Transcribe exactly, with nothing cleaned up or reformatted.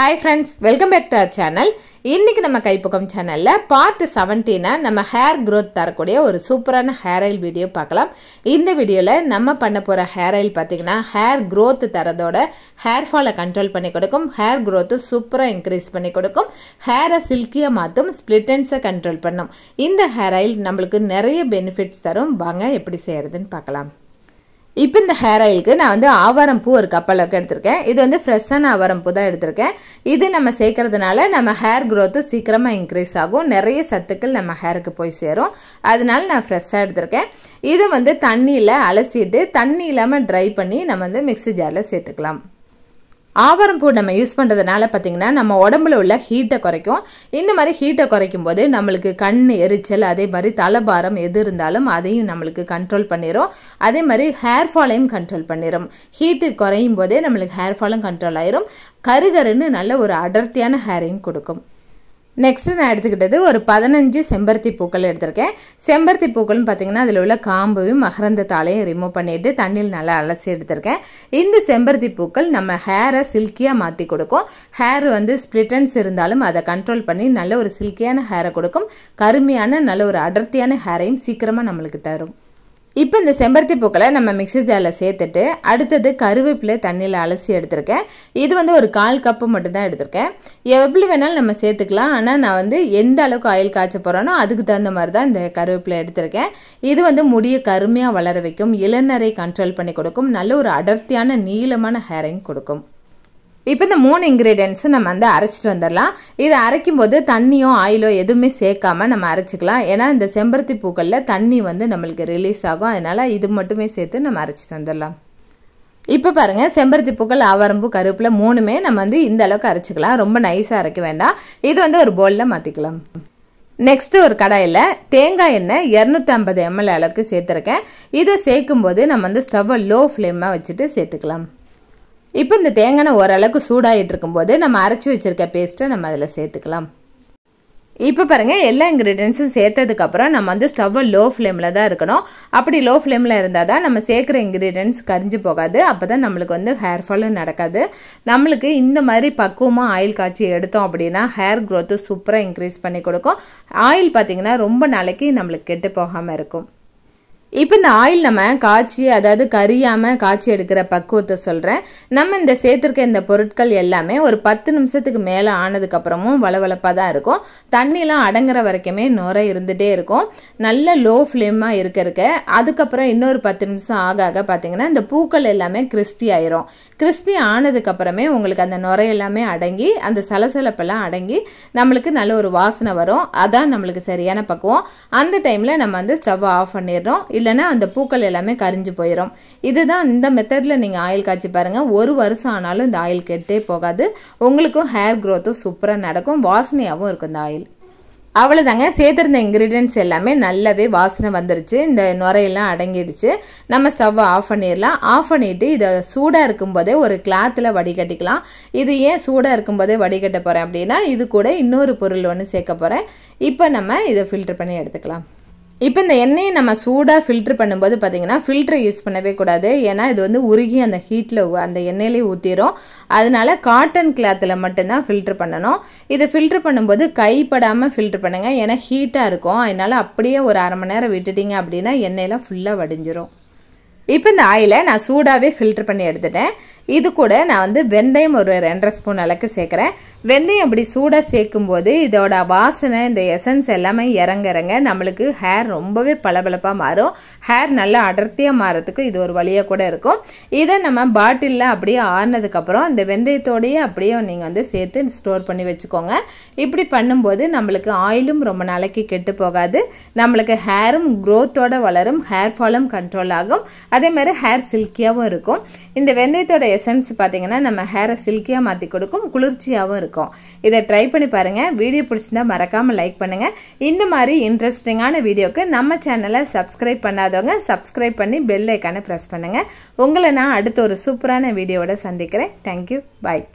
Hi friends, welcome back to our channel. In this கைப்பக்கம் சேனல்ல part seventeen நம்ம hair growth தரக்கூடிய ஒரு சூப்பரான ஹேர் ஆயில் வீடியோ பார்க்கலாம். இந்த வீடியோல நம்ம பண்ண போற ஹேர் ஆயில் பாத்தீங்கன்னா ஹேர் growth தரதோட ஹேர் ஃபாலை கண்ட்ரோல் பண்ணி கொடுக்கும், ஹேர் growth சூப்பரா இன்கிரீஸ் பண்ணி கொடுக்கும், ஹேரை silky-ஆ மாத்தும், split ends-ஐ கண்ட்ரோல் பண்ணும். இந்த ஹேர் ஆயில் நமக்கு நிறைய benefits தரும். வாங்க எப்படி செய்யறதுன்னு பார்க்கலாம். இப்போ இந்த ஹேர் ஆயிலுக்கு நான் வந்து ஆவாரம்பூ ஒரு கப் அளவுக்கு எடுத்துர்க்கேன். இது வந்து ஃப்ரெஷ்ஷான ஆவாரம்பூ தான் எடுத்துர்க்கேன். இது நம்ம சேக்கிறதுனால நம்ம ஹேர் growth சீக்கிரமா இன்கிரீஸ் ஆகும், நிறைய சத்துக்கள் நம்ம ஹேருக்கு போய் சேரும். அதனால நான் ஃப்ரெஷ்ஷா எடுத்துர்க்கேன். இது வந்து தண்ணியில அலசிட்டு தண்ணி இல்லாம dry பண்ணி நம்ம வந்து மிக்ஸி ஜார்ல சேர்த்துக்கலாம். ஆவாரம்பூ நம்ம யூஸ் பண்றதுனால பாத்தீங்கன்னா நம்ம உடம்புல உள்ள ஹீட்ட குறைக்கும். இந்த மாதிரி ஹீட்ட குறைக்கும்போது நமக்கு கண் எரிச்சல், அதே மாதிரி தலபாரம் எது இருந்தாலும் அதையும் நமக்கு கண்ட்ரோல் பண்ணிரும். அதே மாதிரி ஹேர் ஃபாலையும் கண்ட்ரோல் பண்ணிரும். ஹீட் குறையும்போதே நமக்கு ஹேர் ஃபாலும் கண்ட்ரோல் ஆயிரும். கருகருன்னு நல்ல ஒரு அடர்த்தியான ஹேரையும் கொடுக்கும். நெக்ஸ்ட் நான் எடுத்துக்கிட்டது ஒரு பதினஞ்சு செம்பருத்தி பூக்கள் எடுத்திருக்கேன். செம்பருத்தி பூக்கள் பார்த்தீங்கன்னா அதில் உள்ள காம்பையும் மகரந்த தாளையும் ரிமூவ் பண்ணிட்டு தண்ணியில் நல்லா அலசி எடுத்திருக்கேன். இந்த செம்பருத்தி பூக்கள் நம்ம ஹேரை சில்கியாக மாற்றி கொடுக்கும். ஹேர் வந்து ஸ்பிளிட்டன்ஸ் இருந்தாலும் அதை கண்ட்ரோல் பண்ணி நல்ல ஒரு சில்கியான ஹேரை கொடுக்கும். கருமையான நல்ல ஒரு அடர்த்தியான ஹேரையும் சீக்கிரமாக நம்மளுக்கு தரும். இப்போ இந்த செம்பருத்தி பூக்களை நம்ம மிக்ஸி ஜாரில் சேர்த்துட்டு அடுத்தது கருவேப்பிலை தண்ணியில் அலசி எடுத்திருக்கேன். இது வந்து ஒரு கால் கப்பு மட்டும்தான் எடுத்திருக்கேன். எவ்வளவு வேணாலும் நம்ம சேர்த்துக்கலாம். ஆனால் நான் வந்து எந்த அளவுக்கு ஆயில் காய்ச்ச போகிறோனோ அதுக்கு தகுந்த மாதிரி தான் இந்த கருவேப்பிலை எடுத்திருக்கேன். இது வந்து முடியை கருமையாக வளர வைக்கும், இளநரை கண்ட்ரோல் பண்ணி கொடுக்கும், நல்ல ஒரு அடர்த்தியான நீளமான ஹேரையும் கொடுக்கும். இப்போ இந்த மூணு இன்க்ரீடியன்ஸும் நம்ம வந்து அரைச்சிட்டு வந்துடலாம். இதை அரைக்கும்போது தண்ணியோ ஆயிலோ எதுவுமே சேர்க்காமல் நம்ம அரைச்சிக்கலாம். ஏன்னா இந்த செம்பருத்தி பூக்களில் தண்ணி வந்து நம்மளுக்கு ரிலீஸ் ஆகும். அதனால் இது மட்டுமே சேர்த்து நம்ம அரைச்சிட்டு வந்துடலாம். இப்போ பாருங்கள், செம்பருத்தி பூக்கள் ஆவாரம்பூ கருவேப்பிலை மூணுமே நம்ம வந்து இந்த அளவுக்கு அரைச்சிக்கலாம். ரொம்ப நைஸாக அரைக்க வேண்டாம். இது வந்து ஒரு பவுலில் மாற்றிக்கலாம். நெக்ஸ்ட் ஒரு கடாயில் தேங்காய் எண்ணெய் இரநூத்தி ஐம்பது எம்எல் அளவுக்கு சேர்த்துருக்கேன். இதை சேர்க்கும்போது நம்ம வந்து ஸ்டவ்வை லோ ஃப்ளேமாக வச்சுட்டு சேர்த்துக்கலாம். இப்போ இந்த தேங்காய் எண்ணெய் ஓரளவுக்கு சூடாகிட்டு இருக்கும்போது நம்ம அரைச்சி வச்சிருக்க பேஸ்ட்டை நம்ம அதில் சேர்த்துக்கலாம். இப்போ பாருங்கள், எல்லா இன்க்ரீடியன்ஸும் சேர்த்ததுக்கப்புறம் நம்ம வந்து ஸ்டவ்வை லோ ஃப்ளேமில் தான் இருக்கணும். அப்படி லோ ஃப்ளேமில் இருந்தால் தான் நம்ம சேர்க்குற இன்க்ரீடியன்ஸ் கரிஞ்சு போகாது. அப்போ தான் நம்மளுக்கு வந்து ஹேர் ஃபாலும் நடக்காது. நம்மளுக்கு இந்த மாதிரி பக்குவமாக ஆயில் காய்ச்சி எடுத்தோம் அப்படின்னா ஹேர் க்ரோத்து சூப்பராக இன்க்ரீஸ் பண்ணி கொடுக்கும். ஆயில் பார்த்திங்கன்னா ரொம்ப நாளைக்கு நம்மளுக்கு கெட்டு போகாமல் இருக்கும். இப்போ இந்த ஆயில் நம்ம காய்ச்சி, அதாவது கரியாமல் காய்ச்சி எடுக்கிற பக்குவத்தை சொல்கிறேன். நம்ம இந்த சேர்த்துருக்க இந்த பொருட்கள் எல்லாமே ஒரு பத்து நிமிஷத்துக்கு மேலே ஆனதுக்கப்புறமும் வளவளப்பாக தான் இருக்கும். தண்ணிலாம் அடங்குற வரைக்குமே நுரை இருந்துகிட்டே இருக்கும். நல்ல லோ ஃப்ளேமாக இருக்க இருக்க அதுக்கப்புறம் இன்னொரு பத்து நிமிஷம் ஆக ஆக பார்த்திங்கன்னா இந்த பூக்கள் எல்லாமே கிறிஸ்பி ஆயிரும். கிறிஸ்பி ஆனதுக்கப்புறமே உங்களுக்கு அந்த நுரை எல்லாமே அடங்கி அந்த சலசலப்பெல்லாம் அடங்கி நம்மளுக்கு நல்ல ஒரு வாசனை வரும். அதான் நம்மளுக்கு சரியான பக்குவம். அந்த டைமில் நம்ம வந்து ஸ்டவ் ஆஃப் பண்ணிடுறோம். இல்லைனா அந்த பூக்கள் எல்லாமே கரிஞ்சு போயிடும். இதுதான் இந்த மெத்தடில் நீங்கள் ஆயில் காய்ச்சி பாருங்கள். ஒரு வருஷம் ஆனாலும் இந்த ஆயில் கெட்டே போகாது. உங்களுக்கும் ஹேர் க்ரோத்தும் சூப்பராக நடக்கும், வாசனையாகவும் இருக்கும் இந்த ஆயில். அவ்வளோதாங்க, சேர்த்துருந்த இன்க்ரீடியன்ட்ஸ் எல்லாமே நல்லாவே வாசனை வந்துருச்சு. இந்த நுரையெல்லாம் அடங்கிடுச்சு. நம்ம ஸ்டவ்வை ஆஃப் பண்ணிடலாம். ஆஃப் பண்ணிவிட்டு இதை சூடாக இருக்கும்போதே ஒரு கிளாத்தில் வடிகட்டிக்கலாம். இது ஏன் சூடாக இருக்கும்போதே வடிகட்ட போகிறேன் அப்படின்னா இது கூட இன்னொரு பொருள் ஒன்று சேர்க்க போகிறேன். இப்போ நம்ம இதை ஃபில்டர் பண்ணி எடுத்துக்கலாம். இப்போ இந்த எண்ணெயை நம்ம சூடாக ஃபில்ட்ரு பண்ணும்போது பார்த்திங்கன்னா ஃபில்ட்ரு யூஸ் பண்ணவே கூடாது. ஏன்னா இது வந்து உருகி அந்த ஹீட்டில் அந்த எண்ணெயிலே ஊற்றிடும். அதனால காட்டன் கிளாத்தில் மட்டும்தான் ஃபில்ட்ரு பண்ணணும். இது ஃபில்ட்ரு பண்ணும்போது கைப்படாமல் ஃபில்ட்ரு பண்ணுங்கள். ஏன்னா ஹீட்டாக இருக்கும். அதனால் அப்படியே ஒரு அரை மணி நேரம் விட்டுட்டிங்க அப்படின்னா எண்ணெயெல்லாம் ஃபுல்லாக வடிஞ்சிரும். இப்போ இந்த ஆயிலை நான் சூடாகவே ஃபில்ட்ரு பண்ணி எடுத்துட்டேன். இது கூட நான் வந்து வெந்தயம் ஒரு ரெண்டரை ஸ்பூன் அளவுக்கு சேர்க்குறேன். வெந்தயம் இப்படி சூடாக சேர்க்கும்போது இதோட வாசனை, இந்த எசன்ஸ் எல்லாமே இறங்குறங்க நம்மளுக்கு ஹேர் ரொம்பவே பளபளப்பாக மாறும். ஹேர் நல்லா அடர்த்தியாக மாறத்துக்கு இது ஒரு வழியாக கூட இருக்கும். இதை நம்ம பாட்டிலில் அப்படியே ஆறுனதுக்கப்புறம் இந்த வெந்தயத்தோடையே அப்படியே நீங்கள் வந்து சேர்த்து ஸ்டோர் பண்ணி வச்சுக்கோங்க. இப்படி பண்ணும்போது நம்மளுக்கு ஆயிலும் ரொம்ப நாளைக்கு கெட்டு போகாது. நம்மளுக்கு ஹேரும் க்ரோத்தோடு வளரும், ஹேர் ஃபாலும் கண்ட்ரோல் ஆகும். அதே மாதிரி ஹேர் சில்கியாகவும் இருக்கும். இந்த வெந்தயத்தோட எசன்ஸ் பார்த்தீங்கன்னா நம்ம ஹேரை சில்கியாக மாற்றி கொடுக்கும், குளிர்ச்சியாகவும் இருக்கும். இதை ட்ரை பண்ணி பாருங்கள். வீடியோ பிடிச்சிருந்தா மறக்காமல் லைக் பண்ணுங்கள். இந்த மாதிரி இன்ட்ரெஸ்டிங்கான வீடியோக்கு நம்ம சேனலை சப்ஸ்கிரைப் பண்ணாதவங்க சப்ஸ்கிரைப் பண்ணி பெல் ஐக்கானை ப்ரெஸ் பண்ணுங்கள். உங்களை நான் அடுத்த ஒரு சூப்பரான வீடியோவோட சந்திக்கிறேன். தேங்க்யூ, பாய்.